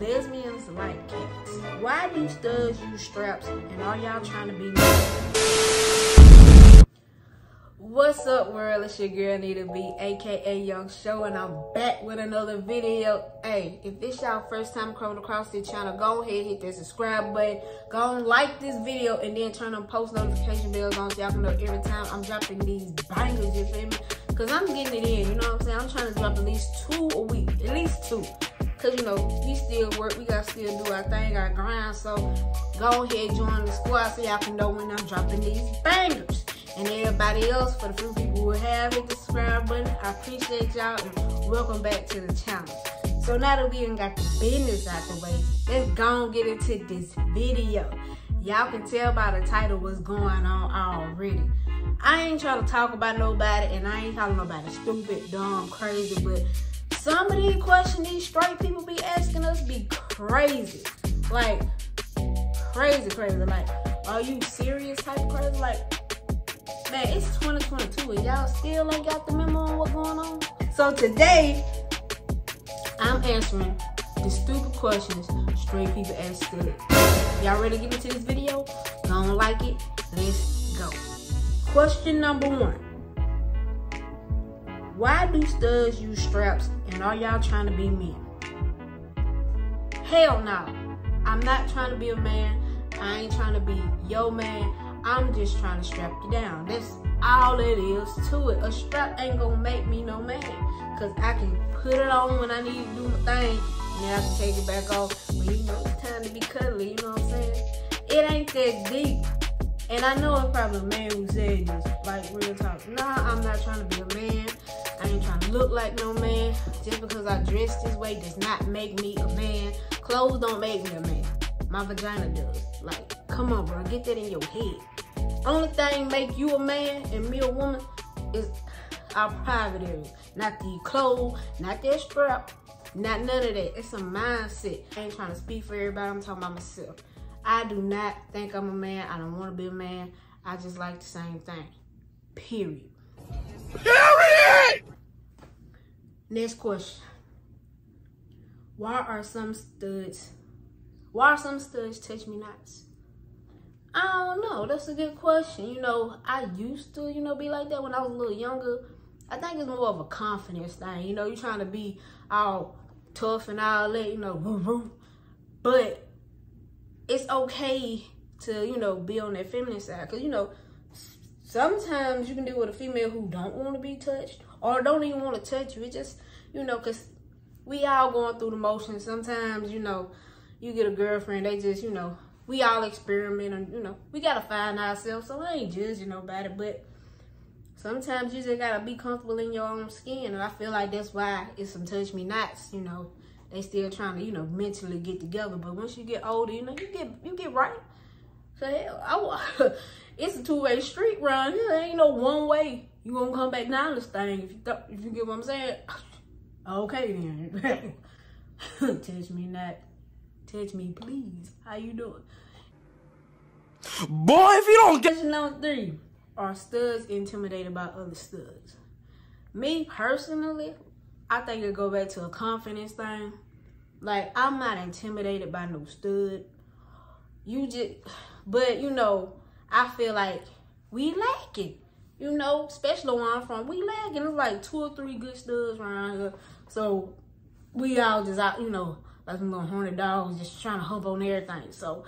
lesbians like cats. Why you studs, you straps, and all y'all trying to be me? What's up, world? It's your girl Nita B, aka Young Show, and I'm back with another video. Hey, if this y'all first time coming across this channel, go ahead, hit that subscribe button, go and like this video, and then turn on post notification bells on so y'all can know every time I'm dropping these bangers, you feel me? Cause I'm getting it in, you know what I'm saying? I'm trying to drop at least 2 a week, at least 2. Cause you know, we still work, we gotta still do our thing, our grind. So go ahead, join the squad so y'all can know when I'm dropping these bangers. And everybody else, for the few people who have hit the subscribe button, I appreciate y'all and welcome back to the channel. So now that we done got the business out the way, let's go and get into this video. Y'all can tell by the title what's going on already. I ain't trying to talk about nobody, and I ain't calling nobody stupid, dumb, crazy, but some of these questions these straight people be asking us be crazy. Like, crazy, crazy. Like, are you serious type of crazy? Like, man, it's 2022, and y'all still ain't got the memo on what's going on? So today, I'm answering the stupid questions straight people ask us. Y'all ready to get into this video? Don't like it? Let's go. Question number 1. Why do studs use straps and are y'all trying to be men? Hell no. I'm not trying to be a man. I ain't trying to be your man. I'm just trying to strap you down. That's all it is to it. A strap ain't gonna make me no man. Cause I can put it on when I need to do my thing. And then I can take it back off when you know it's time to be cuddly, you know what I'm saying? It ain't that deep. And I know it's probably a man who said this, like real talk. Nah, I'm not trying to be a man. I ain't trying to look like no man. Just because I dress this way does not make me a man. Clothes don't make me a man. My vagina does. Like, come on, bro. Get that in your head. Only thing make you a man and me a woman is our private area. Not the clothes, not that strap, not none of that. It's a mindset. I ain't trying to speak for everybody. I'm talking about myself. I do not think I'm a man. I don't want to be a man. I just like the same thing. Period. Period! Next question. Why are some studs touch me nots? I don't know. That's a good question. You know, I used to, you know, be like that when I was a little younger. I think it's more of a confidence thing. You know, you're trying to be all tough and all that, you know, boom, boom. But it's okay to, you know, be on that feminine side. Because, you know, sometimes you can deal with a female who don't want to be touched or don't even want to touch you. It just, you know, because we all going through the motions. Sometimes, you know, you get a girlfriend, they just, you know, we all experiment and, you know, we got to find ourselves. So I ain't judging nobody. But sometimes you just got to be comfortable in your own skin. And I feel like that's why it's some touch me nots, you know. They still trying to, you know, mentally get together. But once you get older, you know, you get right. So, hell, it's a two-way street run. There ain't no one way. You gonna come back down this thing if you get what I'm saying. Okay, then. Touch me not. Touch me, please. How you doing? Boy, if you don't get... Question number 3. Are studs intimidated by other studs? Me, personally, I think it go back to a confidence thing. Like, I'm not intimidated by no stud. But you know, I feel like we lacking. You know, especially where I'm from, we lacking. It's like 2 or 3 good studs around here. So we all just out, you know, like some little horny dogs just trying to hump on everything. So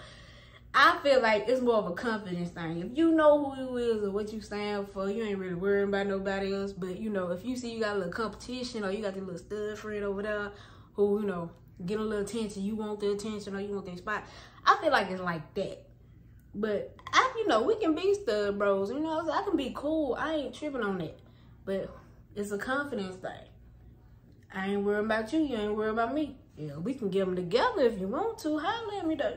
I feel like it's more of a confidence thing. If you know who you is or what you stand for, you ain't really worrying about nobody else. But, you know, if you see you got a little competition or you got this little stud friend over there who, you know, get a little attention, you want the attention or you want their spot, I feel like it's like that. But, you know, we can be stud bros. You know, I can be cool. I ain't tripping on that. But it's a confidence thing. I ain't worrying about you. You ain't worrying about me. Yeah, we can get them together if you want to. Holler at me, though.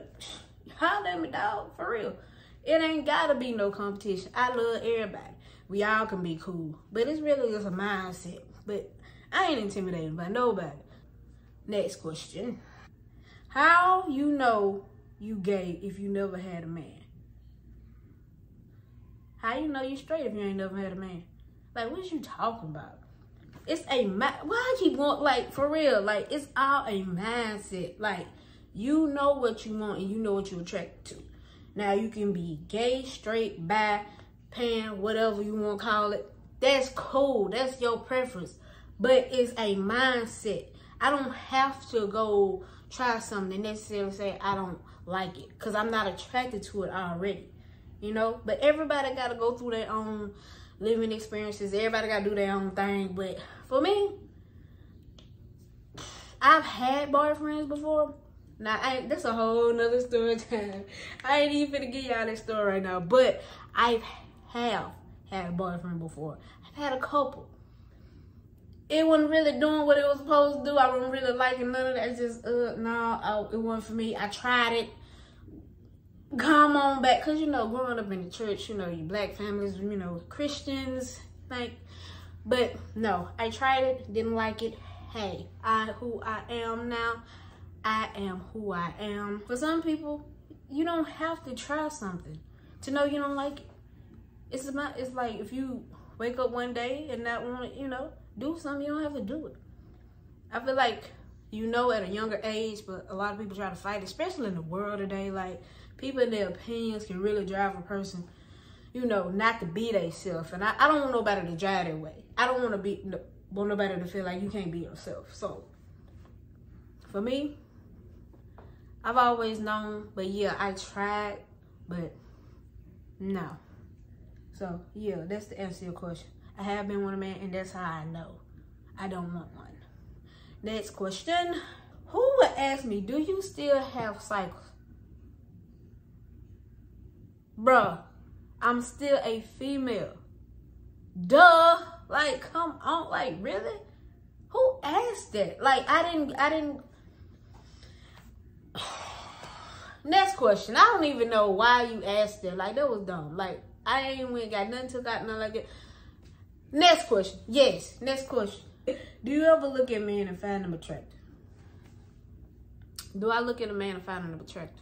Holler at me, dog, for real. It ain't gotta be no competition. I love everybody. We all can be cool. But it's really just a mindset. But I ain't intimidated by nobody. Next question. How you know you gay if you never had a man? How you know you straight if you ain't never had a man? Like, what you talking about? It's a why I keep going, like, for real, like, it's all a mindset. Like, you know what you want and you know what you attract to. Now, you can be gay, straight, bi, pan, whatever you want to call it. That's cool. That's your preference. But it's a mindset. I don't have to go try something and necessarily say I don't like it because I'm not attracted to it already, you know? But everybody got to go through their own living experiences. Everybody got to do their own thing. But for me, I've had boyfriends before. Now, that's a whole nother story time. I ain't even finna get y'all that story right now. But I have had a boyfriend before. I've had a couple. It wasn't really doing what it was supposed to do. I wasn't really liking none of that. It's just, no, it wasn't for me. I tried it. Come on back. Because, you know, growing up in the church, you know, you black families, you know, Christians, like. But, no, I tried it. Didn't like it. Hey, I am who I am. For some people, you don't have to try something to know you don't like it. It's like if you wake up one day and not want to, you know, do something, you don't have to do it. I feel like, you know, at a younger age, but a lot of people try to fight, especially in the world today. Like, people and their opinions can really drive a person, you know, not to be themselves. And I don't want nobody to drive that way. I don't want to want nobody to feel like you can't be yourself. So, for me, I've always known, but yeah, I tried, but no. So, yeah, that's the answer to your question. I have been with a man, and that's how I know I don't want one. Next question. Who would ask me, do you still have cycles? Bruh, I'm still a female. Duh. Like, come on. Like, really? Who asked that? Like, I didn't. Next question. I don't even know why you asked that. Like, that was dumb. Like, I ain't went got nothing took out, nothing like that. Next question. Yes, next question. Do you ever look at men and find them attractive? Do I look at a man and find them attractive?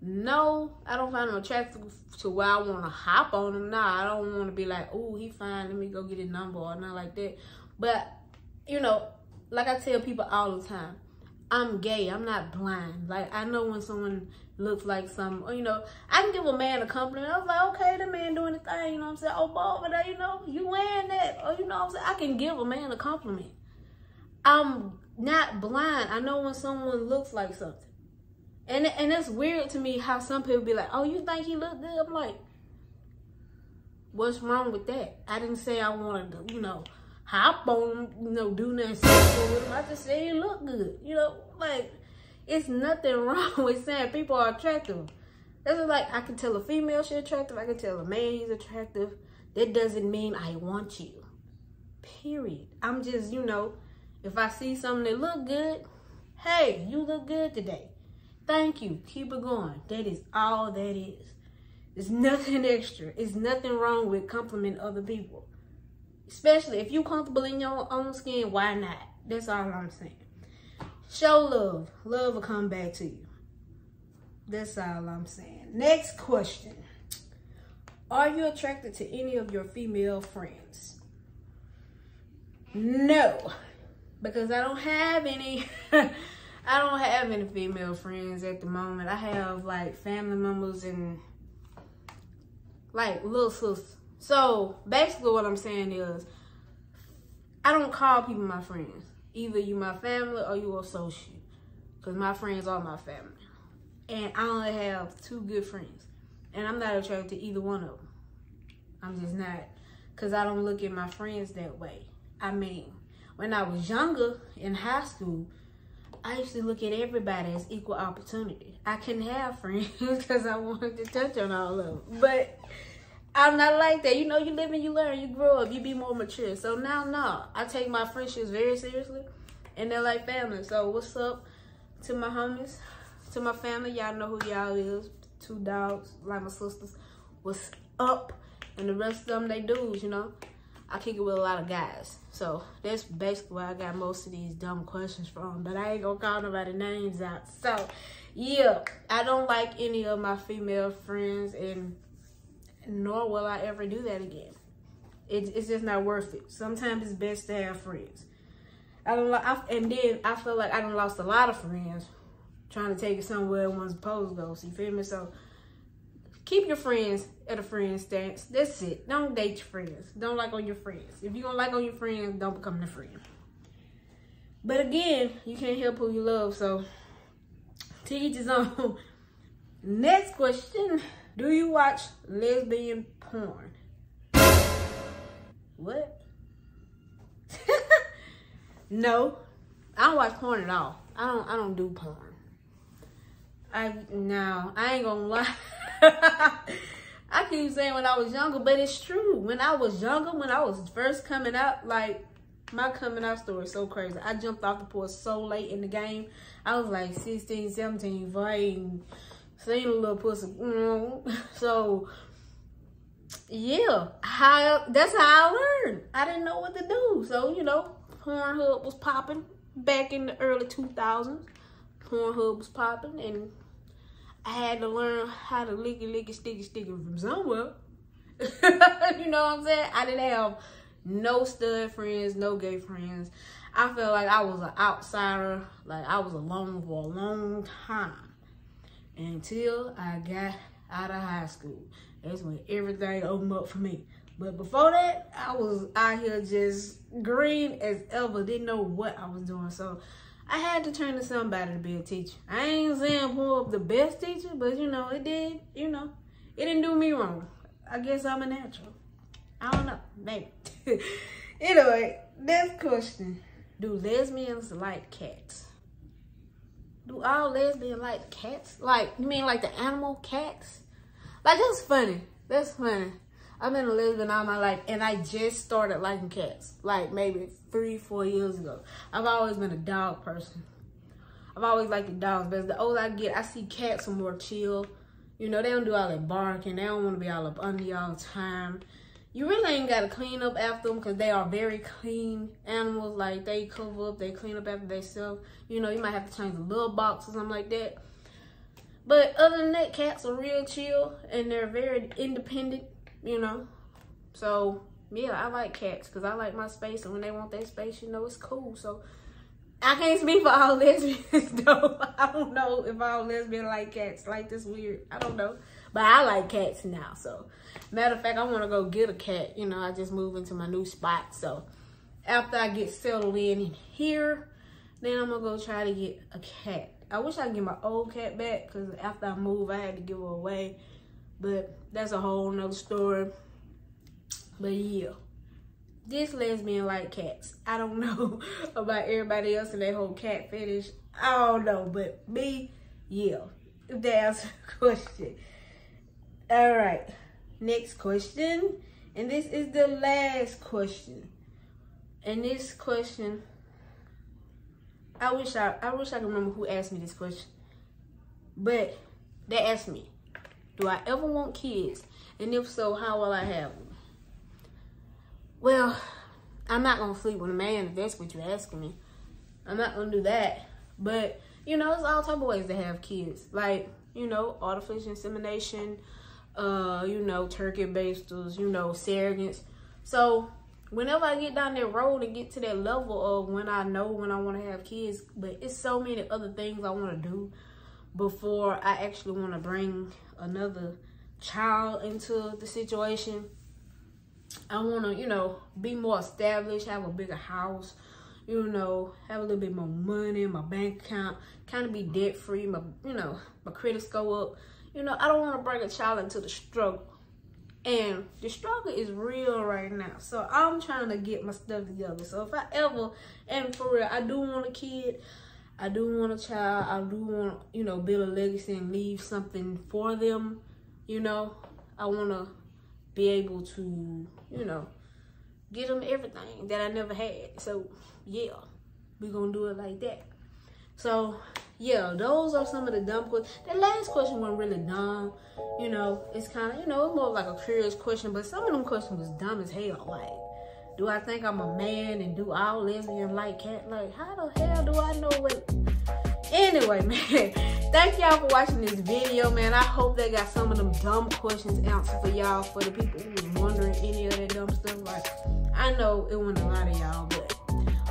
No, I don't find them attractive to where I want to hop on him. Nah, I don't want to be like, oh, he fine, let me go get his number or nothing like that. But, you know, like I tell people all the time, I'm gay. I'm not blind. Like, I know when someone looks like something, or, you know, I can give a man a compliment. I was like, okay, the man doing his thing, you know what I'm saying? Oh, boy, over there, you know, you wearing that. Or, you know what I'm saying? I can give a man a compliment. I'm not blind. I know when someone looks like something. And it's weird to me how some people be like, oh, you think he look good? I'm like, what's wrong with that? I didn't say I wanted to, you know, hop on him, you know, do nothing sexual with him. I just say it look good. You know, like, it's nothing wrong with saying people are attractive. That's just like, I can tell a female she's attractive. I can tell a man he's attractive. That doesn't mean I want you. Period. I'm just, you know, if I see something that look good, hey, you look good today. Thank you. Keep it going. That is all that is. There's nothing extra. There's nothing wrong with complimenting other people. Especially if you're comfortable in your own skin, why not? That's all I'm saying. Show love. Love will come back to you. That's all I'm saying. Next question. Are you attracted to any of your female friends? No. Because I don't have any. I don't have any female friends at the moment. I have, like, family members and, like, little sisters. So, basically what I'm saying is, I don't call people my friends. Either you my family or you associate. Because my friends are my family. And I only have two good friends. And I'm not attracted to either one of them. I'm just not. Because I don't look at my friends that way. I mean, when I was younger in high school, I used to look at everybody as equal opportunity. I couldn't have friends because I wanted to touch on all of them. But I'm not like that. You know, you live and you learn. You grow up. You be more mature. So now, no. I take my friendships very seriously. And they're like family. So what's up to my homies, to my family. Y'all know who y'all is. Two dogs, like my sisters. What's up? And the rest of them, they dudes, you know. I kick it with a lot of guys. So that's basically where I got most of these dumb questions from. But I ain't going to call nobody names out. So, yeah. I don't like any of my female friends and nor will I ever do that again. It's just not worth it. Sometimes it's best to have friends. And then I feel like I done lost a lot of friends trying to take it somewhere one's supposed to go. So you feel me? So keep your friends at a friend stance. That's it. Don't date your friends. Don't like on your friends. If you don't like on your friends, don't become their friend. But again, you can't help who you love. So to each his own. Next question. Do you watch lesbian porn? What? No, I don't watch porn at all. I don't do porn. I ain't gonna lie. I keep saying when I was younger, but it's true. When I was younger, when I was first coming out, like my coming out story is so crazy. I jumped off the porch so late in the game. I was like 16, 17, fighting, seeing a little pussy. So yeah, that's how I learned. I didn't know what to do. So, you know, Pornhub was popping back in the early 2000s. Pornhub was popping, and I had to learn how to licky, sticky from somewhere. You know what I'm saying? I didn't have no stud friends, no gay friends. I felt like I was an outsider. Like, I was alone for a long time until I got out of high school. That's when everything opened up for me. But before that, I was out here just green as ever. Didn't know what I was doing. So I had to turn to somebody to be a teacher. I ain't saying pull up the best teacher, but you know, it didn't do me wrong. I guess I'm a natural. I don't know, maybe. Anyway, next question. Do lesbians like cats? Do all lesbians like cats? Like, you mean like the animal cats? Like, that's funny. That's funny. I've been a lesbian all my life, and I just started liking cats, like maybe 3-4 years ago. I've always been a dog person. I've always liked the dogs, but the older I get, I see cats are more chill. You know, they don't do all that barking. They don't want to be all up under you all the time. You really ain't got to clean up after them because they are very clean animals. Like, they cover up, they clean up after themselves. You know, you might have to change a little box or something like that. But other than that, cats are real chill, and they're very independent, you know. So, yeah, I like cats because I like my space, and when they want their space, you know, it's cool. So, I can't speak for all lesbians, though. I don't know if all lesbians like cats. Like, this weird. I don't know. But I like cats now, so. Matter of fact, I want to go get a cat. You know, I just moved into my new spot. So, after I get settled in here, then I'm going to go try to get a cat. I wish I could get my old cat back because after I moved, I had to give her away. But that's a whole nother story. But yeah, this lesbian like cats. I don't know about everybody else and their whole cat fetish. I don't know, but me, yeah. That's the question. All right, next question. And this is the last question. And this question... I wish I could remember who asked me this question, but they asked me, do I ever want kids? And if so, how will I have them? Well, I'm not going to sleep with a man if that's what you're asking me. I'm not going to do that. But, you know, there's all type of ways to have kids. Like, you know, artificial insemination, you know, turkey basters, you know, surrogates. So... whenever I get down that road and get to that level of when I know when I want to have kids, but it's so many other things I want to do before I actually want to bring another child into the situation. I want to, you know, be more established, have a bigger house, you know, have a little bit more money in my bank account, kind of be debt free, my, you know, my credits go up. You know, I don't want to bring a child into the struggle. And the struggle is real right now. So I'm trying to get my stuff together. So if I ever, and for real, I do want a kid. I do want a child. I do want, you know, build a legacy and leave something for them. You know, I want to be able to, you know, get them everything that I never had. So, yeah, we're going to do it like that. So, yeah, those are some of the dumb questions. The last question wasn't really dumb. You know, it's kind of, you know, it's more like a curious question. But some of them questions was dumb as hell. Like, do I think I'm a man and do all lesbian like cat? Like, how the hell do I know what? Anyway, man, Thank y'all for watching this video, man. I hope they got some of them dumb questions answered for y'all, for the people who was wondering any of that dumb stuff. Like, I know it wasn't a lot of y'all, but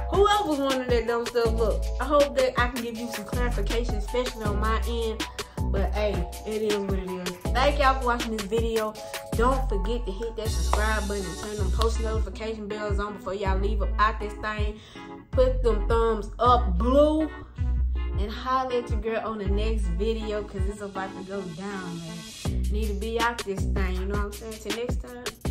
whoever was wondering that dumb stuff, look, I hope that I can give you some clarification, especially on my end. But hey, it is what it is. Thank y'all for watching this video. Don't forget to hit that subscribe button and turn them post notification bells on before y'all leave up out this thing. Put them thumbs up blue and holler at your girl on the next video, because it's about to go down, man. Need to be out this thing, you know what I'm saying? Till next time.